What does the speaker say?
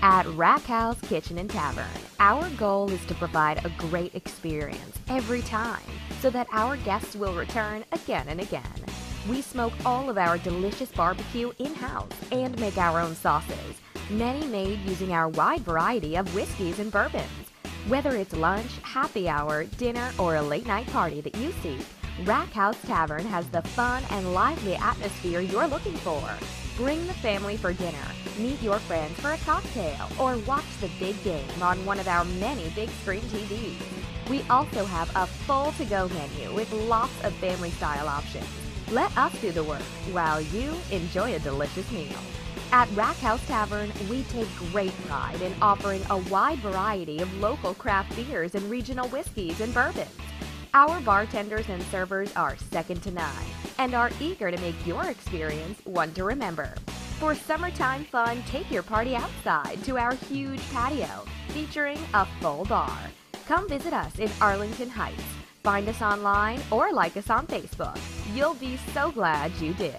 At Rack House Kitchen and Tavern, our goal is to provide a great experience every time so that our guests will return again and again. We smoke all of our delicious barbecue in-house and make our own sauces, many made using our wide variety of whiskeys and bourbons. Whether it's lunch, happy hour, dinner, or a late-night party that you seek, Rack House Tavern has the fun and lively atmosphere you're looking for. Bring the family for dinner, meet your friends for a cocktail, or watch the big game on one of our many big screen TVs. We also have a full to-go menu with lots of family-style options. Let us do the work while you enjoy a delicious meal. At Rack House Tavern, we take great pride in offering a wide variety of local craft beers and regional whiskeys and bourbons. Our bartenders and servers are second to none and are eager to make your experience one to remember. For summertime fun, take your party outside to our huge patio featuring a full bar. Come visit us in Arlington Heights. Find us online or like us on Facebook. You'll be so glad you did.